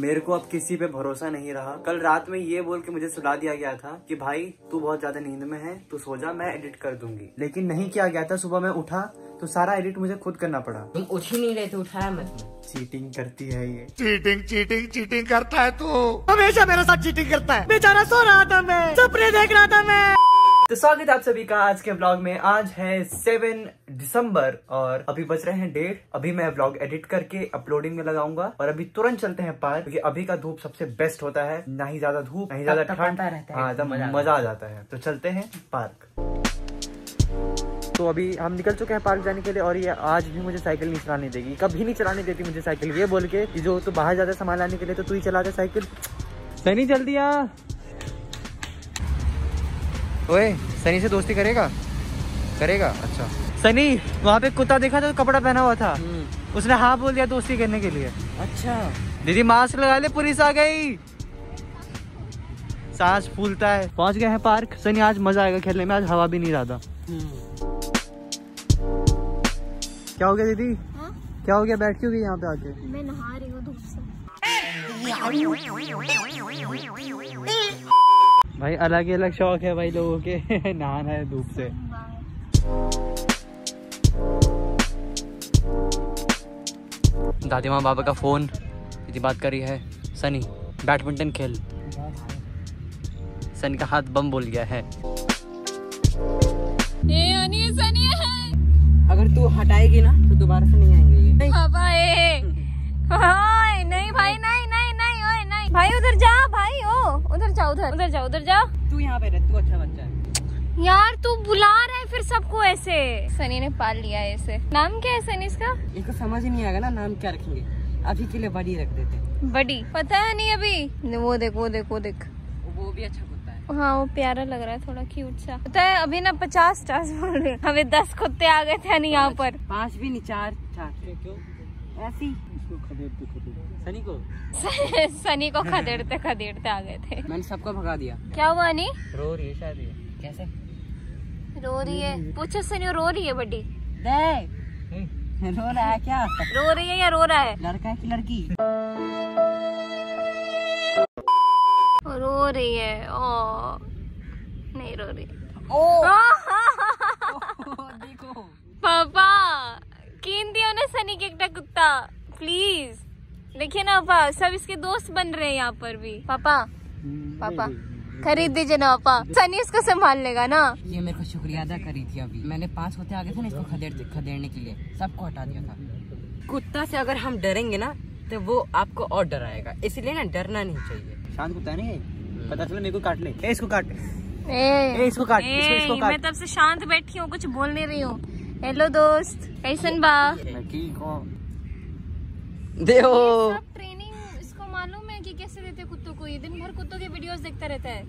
मेरे को अब किसी पे भरोसा नहीं रहा। कल रात में ये बोल के मुझे सुला दिया गया था कि भाई तू बहुत ज्यादा नींद में है, तू सो जा, मैं एडिट कर दूंगी, लेकिन नहीं किया गया था। सुबह मैं उठा तो सारा एडिट मुझे खुद करना पड़ा। तुम उठ ही नहीं रहे थे, उठाया मत। चीटिंग करती है ये, चीटिंग चीटिंग चीटिंग करता है तू, हमेशा मेरे साथ चीटिंग करता है। बेचारा सो रहा था, मैं सपने देख रहा था मैं। तो स्वागत है आप सभी का आज के ब्लॉग में। आज है 7 दिसंबर और अभी बज रहे हैं 1:30। अभी मैं ब्लॉग एडिट करके अपलोडिंग में लगाऊंगा और अभी तुरंत चलते हैं पार्क, क्योंकि अभी का धूप सबसे बेस्ट होता है, ना ही ज्यादा धूप ना ही ज्यादा ठंड, हाँ एकदम मजा आ जाता है। तो चलते हैं पार्क। तो अभी हम निकल चुके हैं पार्क जाने के लिए और ये आज भी मुझे साइकिल नहीं चलाने देगी, कभी नहीं चलाने देती मुझे साइकिल, ये बोल के जो तू बाहर जाता सामान लाने के लिए तो तू ही चला दे साइकिल। सनी जल्दी आ, ओए सनी से दोस्ती करेगा? करेगा, अच्छा। सनी वहाँ पे कुत्ता देखा था, कपड़ा पहना हुआ था, उसने हाँ बोल दिया दोस्ती करने के लिए। अच्छा दीदी मास्क लगा ले, पुलिस आ गई। सांस फूलता है। पहुँच गए हैं पार्क। सनी आज मजा आएगा खेलने में, आज हवा भी नहीं ज्यादा। क्या हो गया दीदी? हाँ? क्या हो गया, बैठ क्यों गई यहाँ पे आके? मैं नहा रही हूँ धूप से भाई, अलग ही अलग शौक है भाई लोगों के, नहाना है धूप से। दादी माँ बाबा का फोन, दीदी बात कर रही है, सनी बैडमिंटन खेल, सनी का हाथ बम बोल गया है। ये सनी है। अगर तू हटाएगी ना तो दोबारा से नहीं आएंगे ये। नहीं भाई, नहीं नहीं नहीं ओए नहीं भाई, उधर जा भाई, ओ उधर जा, उधर जा। तू यहाँ पे रह, तू अच्छा बच्चा है। यार तू बुला रहा है फिर सबको ऐसे। सनी ने पाल लिया है ऐसे। नाम क्या है सनी इसका? इनको समझ ही नहीं आएगा ना नाम क्या रखेंगे, अभी के लिए बड़ी रख देते। बड़ी पता है नहीं अभी। वो देखो देखो देख, वो भी अच्छा कुत्ता है। हाँ वो प्यारा लग रहा है, थोड़ा क्यूट सा। पता है अभी ना 50 स्टार्स बोल रहे, हमें 10 कुत्ते आ गए थे नहीं यहाँ पर। 5 भी नहीं, 4 ऐसी सनी को खदेड़ते खदेड़ते आ गए थे। मैंने सबको भगा दिया। क्या हुआ अनी? रो रही है शायद। कैसे रो रही है? पूछो सनी रो रही है। बड़ी दे रो रहा है क्या? रो रही है या रो रहा है? लड़का है कि लड़की? रो रही है। ओ नहीं रो रही। ओ देखो पापा कीन दिया ना सनी के एक कुत्ता। प्लीज देखिए ना पापा, सब इसके दोस्त बन रहे हैं यहाँ पर भी। पापा पापा खरीद दीजिए ना पापा, सनी इसको संभाल लेगा ना। ये मेरे को शुक्रिया अदा करी थी अभी, मैंने 5 होते आगे थे ना इसको खदेड़ने के लिए, सबको हटा दिया था। कुत्ता से अगर हम डरेंगे ना तो वो आपको और डराएगा, इसलिए ना डरना नहीं चाहिए। शांत कुत्ता नहीं है, पता चला मेरे को काट ले। इसको काट, इसको काट, मैं तब से शांत बैठी हूँ, कुछ बोल नहीं रही हूँ। हेलो दोस्त, कैसन बा? मैं ठीक हूँ। ट्रेनिंग इसको मालूम है कि कैसे देते कुत्तों को, ये दिन भर कुत्तों के वीडियोस देखता रहता है।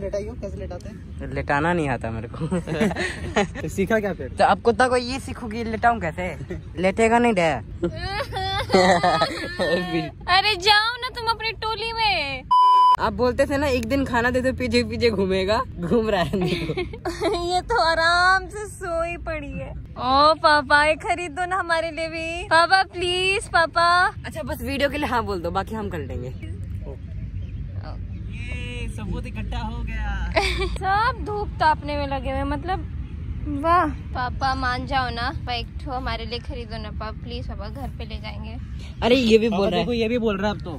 लेटाइयो कैसे लेटाते हैं? लेटाना नहीं आता मेरे को। सीखा क्या फिर? तो अब कुत्ता को ये सीखोगी लेटाऊं कैसे? लेटेगा नहीं डे। अरे जाओ ना तुम अपनी टोली में। आप बोलते थे ना एक दिन खाना दे दो, पीछे पीछे घूमेगा, घूम रहा है। ये तो आराम से सोई पड़ी है। ओ पापा ये खरीद दो ना हमारे लिए भी पापा, प्लीज पापा। अच्छा बस वीडियो के लिए हाँ बोल दो, बाकी हम कर लेंगे। ये सबूत इकट्ठा हो गया। सब धूप तापने में लगे हुए, मतलब वाह। पापा मान जाओ ना, बाइक हमारे लिए खरीदो ना पापा, प्लीज पापा घर पे ले जाएंगे। अरे ये भी बोल रहा है, ये भी बोल रहा है अब तो।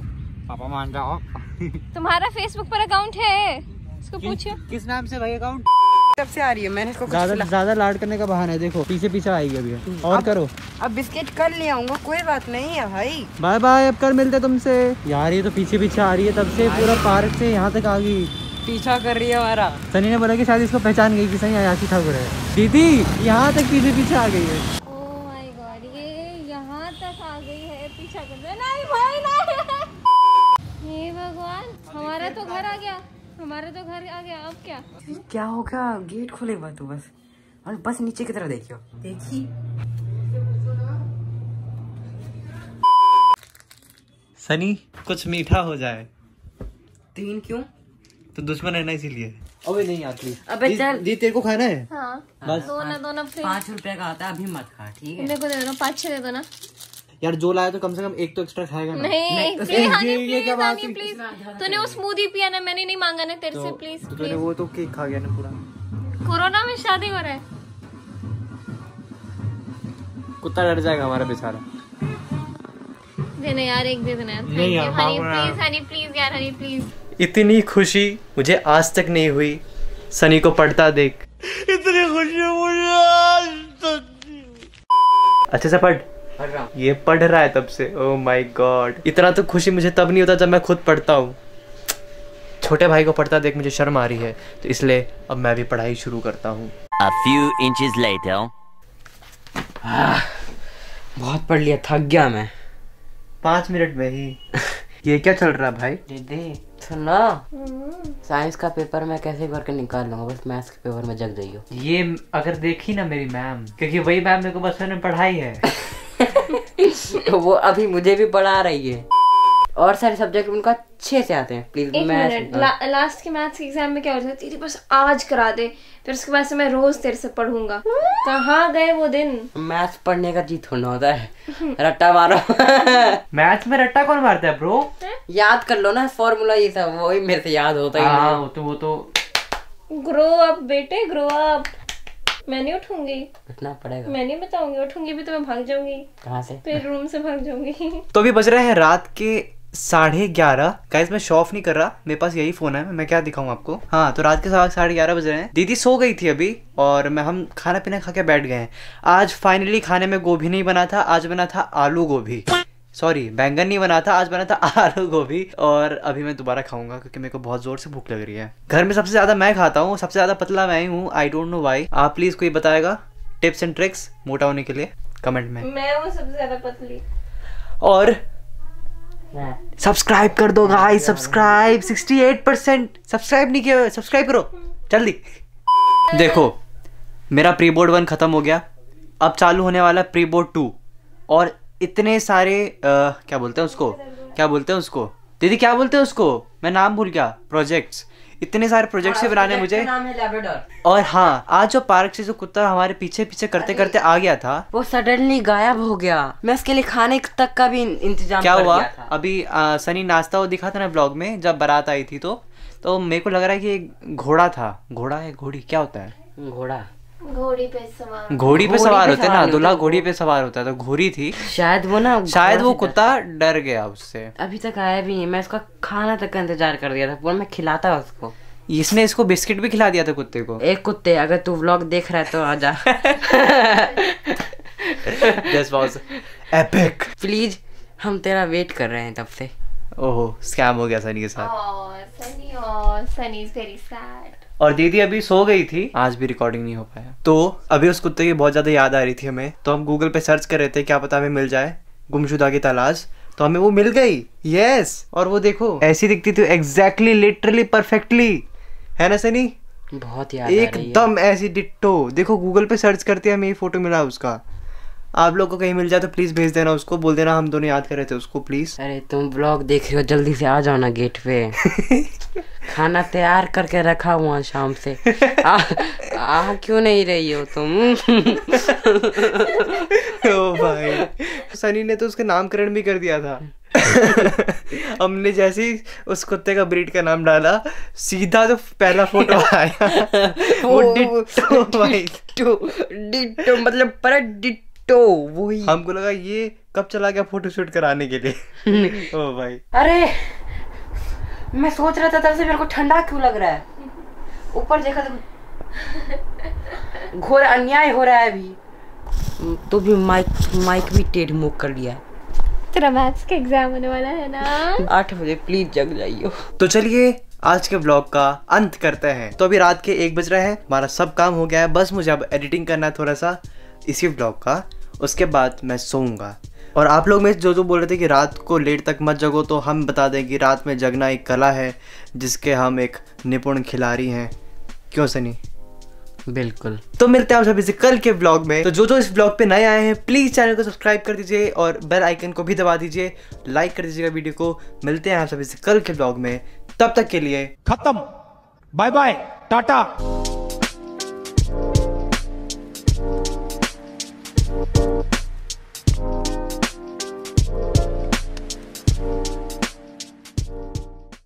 पापा मान जाओ। तुम्हारा फेसबुक पर अकाउंट है, इसको पूछो किस नाम से भाई अकाउंट? तब से आ रही है, मैंने इसको ज्यादा लाड करने का बहाना है, देखो पीछे पीछे आएगी अभी। और करो अब बिस्किट कल ले आऊंगा, कोई बात नहीं है भाई, बाय बाय, अब कल मिलते तुमसे। यार ये तो पीछे पीछे आ रही है तब से, पूरा पार्क से यहाँ तक आ गई, पीछा कर रही है हमारा। सनी ने बोला कि शायद इसको पहचान गई कि सही रिशाव ठाकुर है। दीदी यहाँ तक पीछे पीछे आ गई है, यहाँ तक आ गई है, पीछा कर। हे भगवान हमारा तो घर आ गया, हमारा तो घर आ गया। अब क्या क्या होगा? गेट खुलेगा तो बस, और बस नीचे की तरफ देखियो, देखी सनी कुछ मीठा हो जाए। 3 क्यों? तो दुश्मन है ना इसीलिए। अबे नहीं आती, अबे दी तेरे को खाना है। हाँ, बस दोना 5 रुपए का आता है, अभी मत खा ठीक है? मेरे को दे दो ना, 5-6 दे दो ना। यार जो लाया तो कम से कम एक तो एक्स्ट्रा खाएगा ना। नहीं प्लीज तूने वो स्मूदी पिया ना, मैंने नहीं मांगा ना तेरे से, प्लीज तूने वो तो केक खा गया ना पूरा। कोरोना में शादी हो रहा है, कुत्ता डर जाएगा हमारा बेचारा। देना यार, एक दे देना यार। नहीं यार, हनी प्लीज, हनी प्लीज यार, हनी प्लीज। इतनी खुशी मुझे आज तक नहीं हुई सनी को पढ़ता देख। इतनी खुशी मुझे आज तक नहीं। अच्छे से पढ़ रहा। ये पढ़ रहा है तब से। ओह माय गॉड, इतना तो खुशी मुझे तब नहीं होता जब मैं खुद पढ़ता हूँ। छोटे भाई को पढ़ता देख मुझे शर्म आ रही है, तो इसलिए अब मैं भी पढ़ाई शुरू करता हूँ। बहुत पढ़ लिया, थक गया मैं 5 मिनट में ही। ये क्या चल रहा भाई? दीदी सुनो, साइंस का पेपर मैं कैसे करके निकाल लूंगा, बस मैथ्स के पेपर में जग जाइयो। ये अगर देखी ना मेरी मैम, क्योंकि वही मैम मेरे को बचपन में पढ़ाई है। तो वो अभी मुझे भी पढ़ा रही है, और सारे सब्जेक्ट उनको अच्छे से आते हैं। प्लीज मैथ लास्ट के मैथ्स के एग्जाम में क्या होता है, तेरी बस आज करा दे, फिर उसके बाद से मैं रोज तेरे से पढ़ूंगा। कहाँ गए वो दिन? मैथ्स पढ़ने का जी थोड़ा होता है, रट्टा मारो। मैथ्स में रट्टा कौन मारता है ब्रो? याद कर लो ना फॉर्मूला, ये सब वही मेरे से याद होता है। तो ग्रो अप बेटे, ग्रो अप। मैं नहीं उठूंगी, उठना पड़ेगा। मैं नहीं बताऊंगी, उठूंगी भी तो मैं भाग जाऊंगी। कहाँ से? फिर रूम से भाग जाऊंगी। तो अभी बज रहे हैं रात के 11:30। गाइस मैं शो ऑफ नहीं कर रहा, मेरे पास यही फोन है, मैं क्या दिखाऊं आपको। हाँ तो रात के 11:30 बज रहे हैं। दीदी सो गई थी अभी, और मैं हम खाना पीना खा के बैठ गए हैं। आज फाइनली खाने में गोभी नहीं बना था, आज बना था आलू गोभी। सॉरी बैंगन नहीं बना था, आज बना था आलू गोभी। और अभी मैं दोबारा खाऊंगा क्योंकि मेरे को बहुत जोर से भूख लग रही है। घर में सबसे ज्यादा मैं खाता हूँ, सबसे ज्यादा पतला मैं ही हूँ। I don't know why. आप प्लीज कोई बताएगा टिप्स एंड ट्रिक्स मोटा होने के लिए कमेंट में। मैं हूँ सबसे ज्यादा पतली। और सब्सक्राइब कर दो गाइस, सब्सक्राइब 68% सब्सक्राइब नहीं किया, सब्सक्राइब करो जल्दी। देखो मेरा प्री बोर्ड 1 खत्म हो गया, अब चालू होने वाला प्री बोर्ड 2, और इतने सारे क्या बोलते हैं उसको, क्या बोलते हैं उसको दीदी, क्या बोलते हैं उसको, मैं नाम भूल गया। प्रोजेक्ट्स, इतने सारे प्रोजेक्ट से बनाने मुझे। और हाँ आज जो पार्क से जो कुत्ता हमारे पीछे पीछे करते करते आ गया था, वो सडनली गायब हो गया। मैं उसके लिए खाने तक का भी इंतजाम क्या हुआ गया था। अभी सनी नाश्ता वो दिखा था ना ब्लॉग में जब बारात आई थी, तो मेरे को लग रहा है कि एक घोड़ा था। घोड़ा है घोड़ी क्या होता है? घोड़ा घोड़ी पे सवार होते ना, दूल्हा घोड़ी पे सवार होता है, तो घोड़ी थी शायद वो ना। शायद वो कुत्ता डर गया उससे, अभी तक आया भी नहीं। मैं उसका खाना तक का इंतजार कर दिया था पूरा, मैं खिलाता उसको। इसने इसको बिस्किट भी खिला दिया था कुत्ते को। एक कुत्ते अगर तू व्लॉग देख रहा है तो आजा। This was epic. प्लीज हम तेरा वेट कर रहे हैं तब से। ओहो स्कैम हो गया सनी के साथ। और दीदी अभी सो गई थी, आज भी रिकॉर्डिंग नहीं हो पाया। तो अभी उस कुत्ते की बहुत ज्यादा याद आ रही थी हमें, तो हम गूगल पे सर्च कर रहे थे क्या पता हमें मिल जाए, गुमशुदा की तलाश। तो हमें वो मिल गई। यस और वो देखो ऐसी दिखती थी, एग्जैक्टली लिटरली परफेक्टली, है ना सनी? बहुत याद एकदम ऐसी डिट्टो। देखो गूगल पे सर्च करते हैं, हमें ये फोटो मिला उसका। आप लोग को कहीं मिल जाए तो प्लीज भेज देना उसको, बोल देना हम दोनों याद कर रहे थे उसको प्लीज। अरे तुम ब्लॉग देख रहे हो, जल्दी से आ जाओ ना गेट पे। खाना तैयार करके रखा हुआ शाम से। आ क्यों नहीं रही हो तुम? ओ भाई सनी ने तो उसका नामकरण भी कर दिया था। हमने जैसे ही उस कुत्ते का ब्रीड का नाम डाला, सीधा जो पहला फोटो आया वो डिट्टो भाई। डिट्टो मतलब पर डिट्टो, तो वही हमको लगा ये कब चला गया फोटोशूट कराने के लिए। ओ भाई अरे मैं सोच रहा था तब से मेरे को ठंडा क्यों लग रहा है, ऊपर देखा तो घोर अन्याय हो रहा है। अभी तो भी माइक भी टेढ़ मुंह कर लिया। तेरा मैथ्स का एग्जाम होने वाला है ना 8 बजे, प्लीज जग जाइयो। तो चलिए आज के ब्लॉग का अंत करते हैं। तो अभी रात के 1 बज रहे हैं, हमारा सब काम हो गया है, बस मुझे अब एडिटिंग करना है थोड़ा सा इसी ब्लॉग का, उसके बाद मैं सोऊंगा। और आप लोग में जो बोल रहे थे कि रात को लेट तक मत जगो, तो हम बता दें कि रात में जगना एक कला है जिसके हम एक निपुण खिलाड़ी हैं। क्यों सनी? बिल्कुल। तो मिलते हैं आप सभी से कल के ब्लॉग में। तो जो इस ब्लॉग पे नए आए हैं प्लीज़ चैनल को सब्सक्राइब कर दीजिए और बेल आइकन को भी दबा दीजिए, लाइक कर दीजिएगा वीडियो को। मिलते हैं आप सभी से कल के ब्लॉग में, तब तक के लिए खत्म, बाय बाय, टाटा।